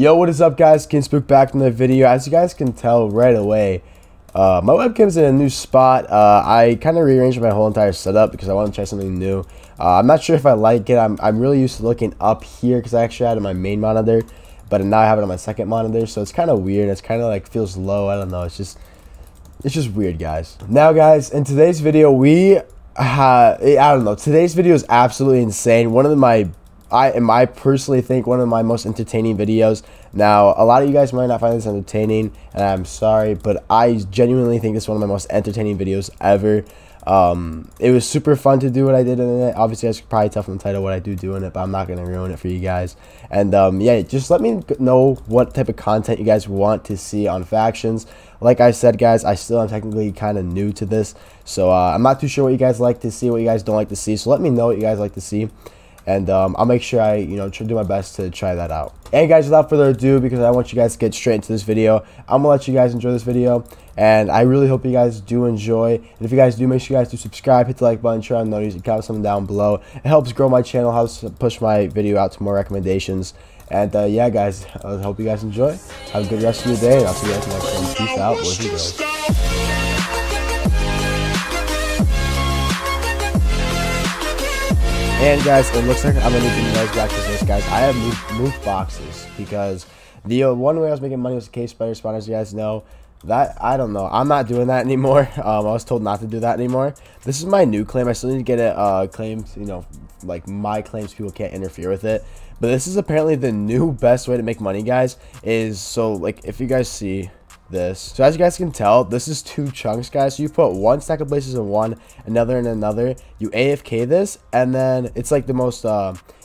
Yo, what is up, guys? Kinspook back in the video. As you guys can tell right away, my webcam's in a new spot. I kind of rearranged my whole entire setup because I want to try something new. I'm not sure if I like it. I'm really used to looking up here because I actually had it on my main monitor, but now I have it on my second monitor, so it's kind of weird. It's kind of like feels low. I don't know. It's just weird, guys. Now, guys, in today's video, I don't know. Today's video is absolutely insane. I personally think one of my most entertaining videos. Now, a lot of you guys might not find this entertaining, and I'm sorry, but I genuinely think this is one of my most entertaining videos ever. It was super fun to do what I did in it. Obviously, you guys could probably tell from the title what I do in it, but I'm not gonna ruin it for you guys. And yeah, just let me know what type of content you guys want to see on factions. Like I said, guys, I still am technically kind of new to this, so I'm not too sure what you guys like to see, what you guys don't like to see. So let me know what you guys like to see. And I'll make sure I, do my best to try that out. And guys, without further ado, because I want you guys to get straight into this video, I'm gonna let you guys enjoy this video, and I really hope you guys do enjoy. And if you guys do, make sure you guys do subscribe, hit the like button, turn on notifications, comment something down below. It helps grow my channel, helps push my video out to more recommendations. And yeah, guys, I hope you guys enjoy. Have a good rest of your day, and I'll see you guys next time. Peace out, boys and girls. And guys, it looks like I'm gonna need you guys back to this, guys. I have moved boxes because the one way I was making money was the cave spider spawn, as you guys know. I don't know. I'm not doing that anymore. I was told not to do that anymore. This is my new claim. I still need to get it claimed, like my claims, people can't interfere with it. But this is apparently the new best way to make money, guys, is so, like, if you guys see this. So as you guys can tell, this is two chunks, guys. So you put one stack of blazes in one, another in another, you AFK this, and then it's like the most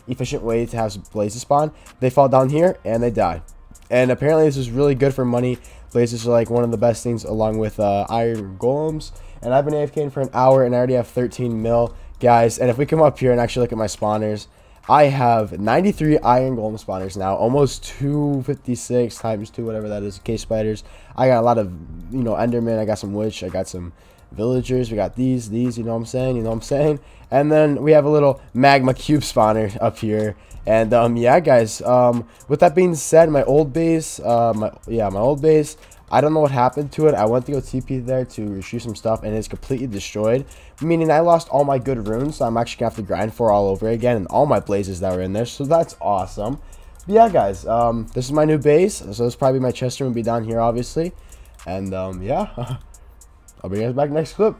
efficient way to have blazes spawn. They fall down here and they die. And apparently this is really good for money. Blazes are like one of the best things, along with iron golems. And I've been AFKing for an hour and I already have 13 mil, guys. And if we come up here and actually look at my spawners, I have 93 iron golem spawners now, almost 256 times 2, whatever that is, cave spiders. I got a lot of, enderman, I got some witch, I got some villagers, we got these, you know what I'm saying? And then we have a little magma cube spawner up here. And yeah, guys, with that being said, my old base, my old base, I don't know what happened to it. I went to go TP there to retrieve some stuff, and it's completely destroyed, meaning I lost all my good runes, so I'm actually going to have to grind for all over again, and all my blazes that were in there, so that's awesome. But yeah, guys, this is my new base, so this probably my chest room will be down here, obviously, and yeah, I'll bring you guys back next clip.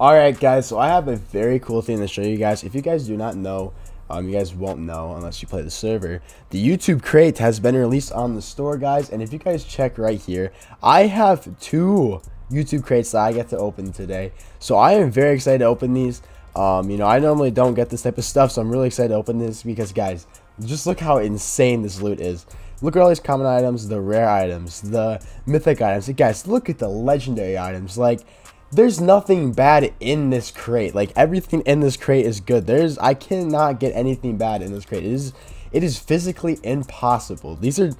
Alright, guys, so I have a very cool thing to show you guys. If you guys do not know, you guys won't know unless you play the server. The YouTube crate has been released on the store, guys. And if you guys check right here, I have two YouTube crates that I get to open today. So I am very excited to open these. I normally don't get this type of stuff, so I'm really excited to open this because, guys, just look how insane this loot is. Look at all these common items, the rare items, the mythic items. And guys, look at the legendary items. Like, there's nothing bad in this crate. Like, everything in this crate is good. I cannot get anything bad in this crate. It is physically impossible. These are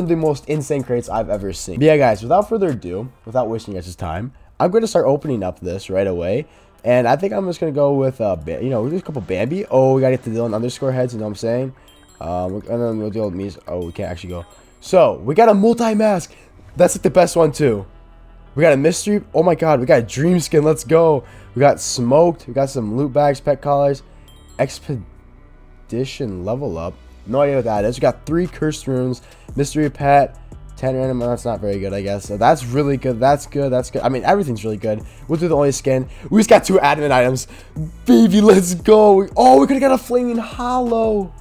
the most insane crates I've ever seen. But yeah, guys, without further ado, without wasting you guys' time, I'm going to start opening up this right away. And I think I'm just going to go with, there's a couple Bambi. Oh, we got to get the Dylan underscore heads, you know what I'm saying? And then we'll deal with me's. Oh, we can't actually go. So, we got a multi-mask. That's, like, the best one, too. We got a mystery. Oh my god, we got a dream skin. Let's go. We got smoked. We got some loot bags, pet collars, expedition level up. No idea what that is. We got 3 cursed runes, mystery pet, 10 random. That's not very good, I guess. So that's really good. That's good. That's good. I mean, everything's really good. We'll do the only skin. We just got 2 admin items. Baby, let's go. Oh, we could have got a flaming hollow.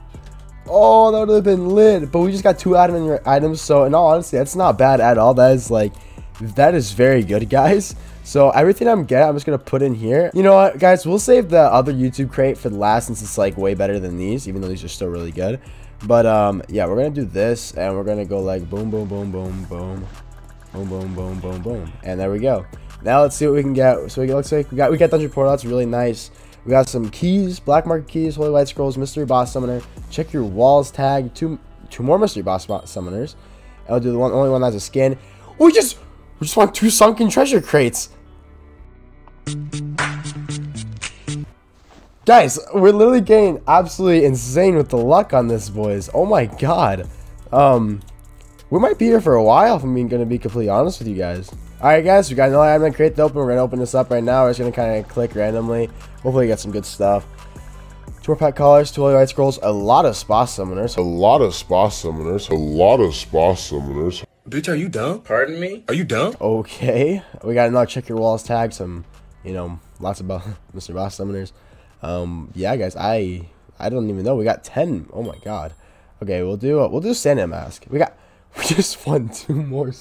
Oh, that would have been lit. But we just got 2 admin items. So, in all honesty, that's not bad at all. That is like. That is very good, guys. So everything I'm getting, I'm just gonna put in here. You know what, guys, we'll save the other YouTube crate for the last, since it's like way better than these, even though these are still really good. But yeah, we're gonna do this, and we're gonna go like boom boom boom boom boom boom boom boom boom boom, and there we go. Now let's see what we can get. So it looks like we got dungeon portals, really nice. We got some keys, black market keys, holy white scrolls, mystery boss summoner, check your walls tag, two more mystery boss summoners. I'll do the only one that's a skin. We just want 2 sunken treasure crates. Guys, we're literally getting absolutely insane with the luck on this, boys. Oh my god. We might be here for a while, if I'm going to be completely honest with you guys. Alright guys, we got another item to create the open. We're going to open this up right now. We're just going to kind of click randomly. Hopefully we get some good stuff. 4-pack collars, 2 light scrolls, a lot of spa summoners. Bitch, are you dumb? Pardon me? Are you dumb? Okay. We got another check your walls tag, some, you know, lots of Mr. Boss summoners. Yeah guys, I don't even know. We got 10. Oh my god. Okay, we'll do Santa Mask. We just won 2 more.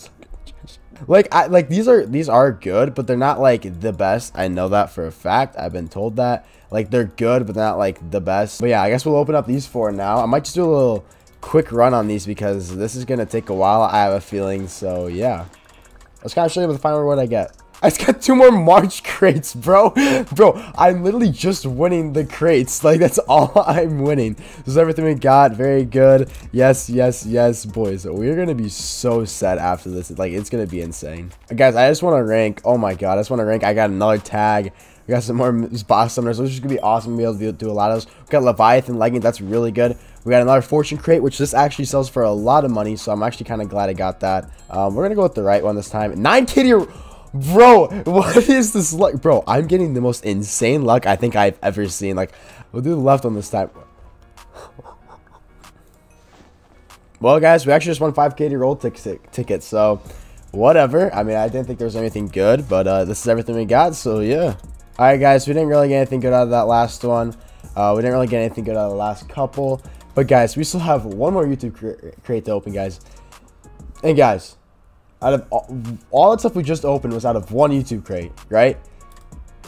Like these are good, but they're not like the best. I know that for a fact. I've been told that. Like, they're good, but not like the best. But yeah, I guess we'll open up these 4 now. I might just do a little quick run on these because this is gonna take a while, I have a feeling. So yeah, let's kind of show you the final reward I get. I just got 2 more March crates, bro. Bro, I'm literally just winning the crates. Like, that's all I'm winning. This is everything we got. Very good. Yes, yes, yes, boys. We're going to be so set after this. Like, it's going to be insane. Guys, I just want to rank. Oh, my God. I just want to rank. I got another tag. We got some more boss summoners, which is going to be awesome. We'll be able to do a lot of those. We got Leviathan Leggings. That's really good. We got another fortune crate, which this actually sells for a lot of money. So, I'm actually kind of glad I got that. We're going to go with the right one this time. 9 kitty... Bro, what is this luck? Bro, I'm getting the most insane luck I think I've ever seen. Like, we'll do the left one this time. Well, guys, we actually just won 5K roll tickets, so whatever. I mean, I didn't think there was anything good, but this is everything we got, so yeah. All right, guys, we didn't really get anything good out of that last one. We didn't really get anything good out of the last couple. But, guys, we still have one more YouTube crate to open, guys. And, guys... out of all the stuff we just opened was out of one YouTube crate, right?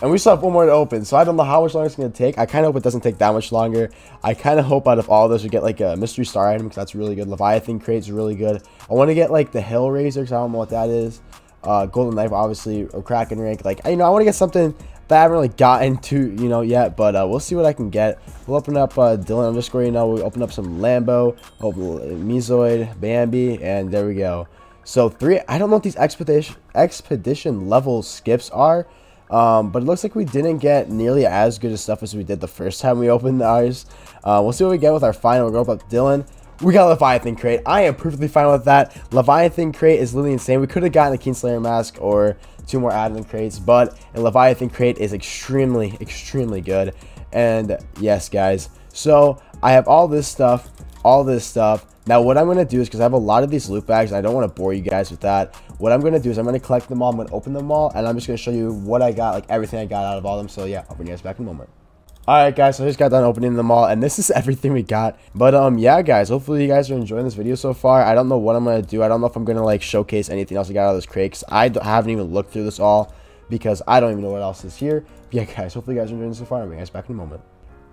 And we still have one more to open, so I don't know how much longer it's going to take. I kind of hope it doesn't take that much longer. I kind of hope out of all this we get, like, a mystery star item, because that's really good. Leviathan crate's really good. I want to get, like, the Hill Razor, because I don't know what that is. Golden Knife, obviously, or Kraken Rank. Like, you know, I want to get something that I haven't really gotten to, you know, yet, but we'll see what I can get. We'll open up Dylan_, you know, we'll open up some Lambo, Meezoid, Bambi, and there we go. So 3, I don't know what these expedition level skips are, but it looks like we didn't get nearly as good of stuff as we did the first time we opened ours. We'll see what we get with our final. We'll go up Dylan. We got Leviathan crate. I am perfectly fine with that. Leviathan crate is literally insane. We could have gotten a Kingslayer mask or 2 more admin crates, but a Leviathan crate is extremely, extremely good. And yes, guys. So I have all this stuff, Now, what I'm going to do is, because I have a lot of these loot bags, and I don't want to bore you guys with that. What I'm going to do is I'm going to collect them all. I'm going to open them all, and I'm just going to show you what I got, like everything I got out of all of them. So, yeah, I'll bring you guys back in a moment. All right, guys, so I just got done opening them all, and this is everything we got. But, yeah, guys, hopefully you guys are enjoying this video so far. I don't know what I'm going to do. I don't know if I'm going to, like, showcase anything else I got out of those crates. I haven't even looked through this all because I don't even know what else is here. But, yeah, guys, hopefully you guys are enjoying this so far. I'll bring you guys back in a moment.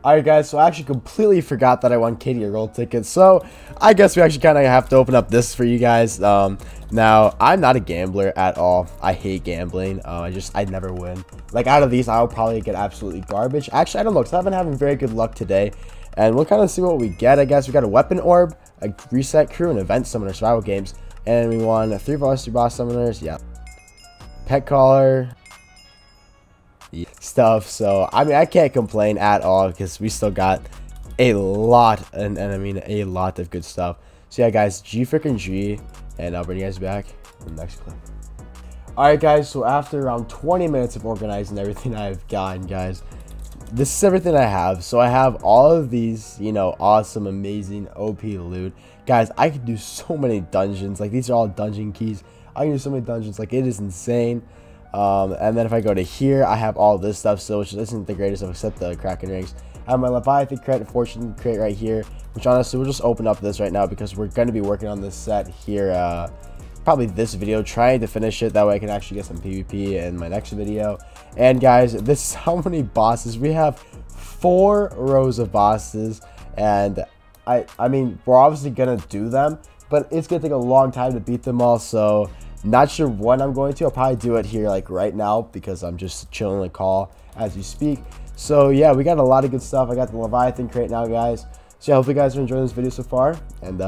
Alright guys, so I actually completely forgot that I won Katie a roll ticket, so I guess we actually kind of have to open up this for you guys. Now, I'm not a gambler at all. I hate gambling. I never win. Like, out of these, I'll probably get absolutely garbage. Actually, I don't know, because I've been having very good luck today, and we'll kind of see what we get, I guess. We got a weapon orb, a reset crew, an event summoner, survival games, and we won 3 velocity boss summoners, yeah. Pet collar... stuff. So I mean, I can't complain at all because we still got a lot and I mean a lot of good stuff. So yeah guys, G freaking G, and I'll bring you guys back in the next clip. All right guys, so after around 20 minutes of organizing everything I've gotten, guys, this is everything I have. So I have all of these, you know, awesome, amazing, OP loot, guys. I could do so many dungeons. Like, these are all dungeon keys. I can do so many dungeons. Like, it is insane. And then if I go to here, I have all this stuff, so which isn't the greatest of except the Kraken Rings. I have my Leviathan crate, fortune crate right here, which honestly we'll just open up this right now because we're going to be working on this set here, probably this video, trying to finish it. That way I can actually get some PvP in my next video. And guys, this is how many bosses we have. 4 rows of bosses, and I mean, we're obviously going to do them, but it's going to take a long time to beat them all. So not sure when I'm going to. I'll probably do it here, like right now, because I'm just chilling the call as you speak. So yeah, we got a lot of good stuff. I got the Leviathan crate now, guys. So yeah, I hope you guys are enjoying this video so far, and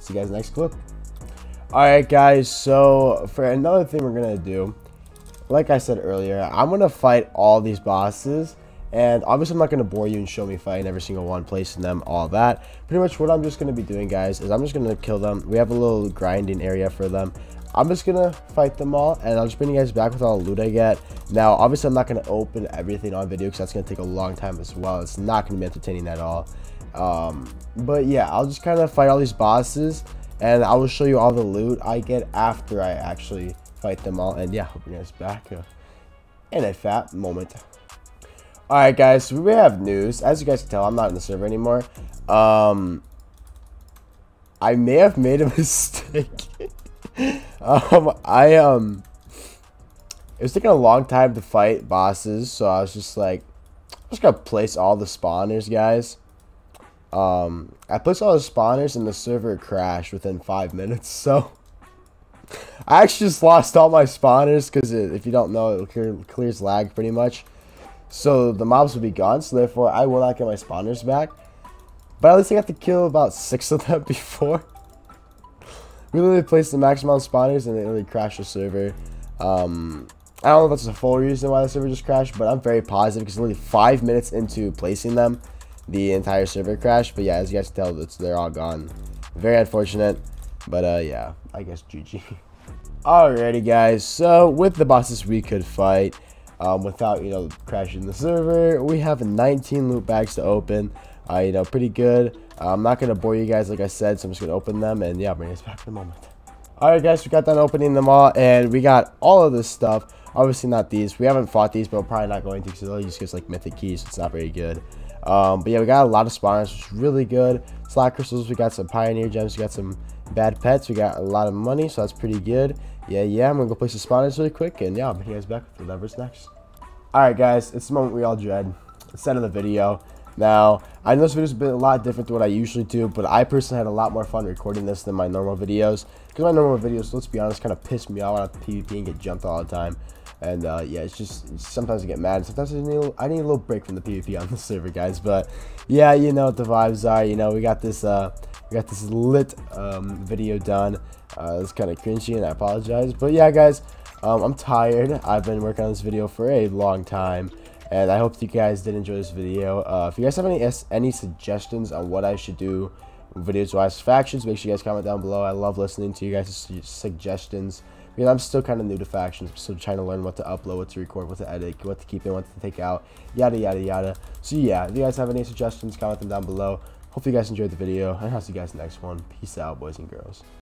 see you guys next clip. All right guys, so for another thing we're gonna do, like I said earlier, I'm gonna fight all these bosses, And obviously I'm not going to bore you and show me fighting every single one, placing them, all that. Pretty much what I'm just going to be doing, guys, is I'm just going to kill them. We have a little grinding area for them. I'm just going to fight them all, and I'll just bring you guys back with all the loot I get. Now, obviously, I'm not going to open everything on video because that's going to take a long time as well. It's not going to be entertaining at all. But, yeah, I'll just kind of fight all these bosses, and I will show you all the loot I get after I actually fight them all. And, yeah, I'll bring you guys back in a fat moment. Alright, guys, so we have news. As you guys can tell, I'm not in the server anymore. I may have made a mistake. It was taking a long time to fight bosses, so I was just like, I'm just gonna place all the spawners, guys. I placed all the spawners and the server crashed within 5 minutes, so I actually just lost all my spawners because if you don't know, it clears lag pretty much, so the mobs will be gone, so therefore I will not get my spawners back. But at least I got to kill about 6 of them before. We literally placed the max amount of spawners and it literally crashed the server. I don't know if that's the full reason why the server just crashed, but I'm very positive because literally 5 minutes into placing them, the entire server crashed. But yeah, as you guys can tell, they're all gone. Very unfortunate, but yeah, I guess GG. Alrighty, guys, so with the bosses we could fight without, you know, crashing the server, we have 19 loot bags to open. You know, pretty good. I'm not going to bore you guys, like I said, so I'm just going to open them, and yeah, bring us back in a moment. Alright, guys, we got done opening them all, and we got all of this stuff. Obviously not these. We haven't fought these, but we're probably not going to, because they'll just give us, like, mythic keys, so it's not very good. But yeah, we got a lot of spawners, which is really good. Slot crystals, we got some pioneer gems, we got some bad pets, we got a lot of money, so that's pretty good. Yeah, I'm going to go place the spawners really quick, and yeah, I'll bring you guys back with whatever's next. Alright, guys, it's the moment we all dread. It's the end of the video. Now, I know this video's been a lot different than what I usually do, but I personally had a lot more fun recording this than my normal videos. Because my normal videos, let's be honest, kind of piss me off out of PvP and get jumped all the time. And yeah, it's just, sometimes I get mad. Sometimes I need a little break from the PvP on the server, guys. But yeah, you know what the vibes are. You know, we got this lit video done. It's kind of cringy and I apologize. But yeah, guys, I'm tired. I've been working on this video for a long time. And I hope you guys did enjoy this video. If you guys have any suggestions on what I should do videos-wise factions, make sure you guys comment down below. I love listening to you guys' suggestions. Because I'm still kind of new to factions. I'm still trying to learn what to upload, what to record, what to edit, what to keep in, what to take out, yada, yada, yada. So yeah, if you guys have any suggestions, comment them down below. Hope you guys enjoyed the video. And I'll see you guys in the next one. Peace out, boys and girls.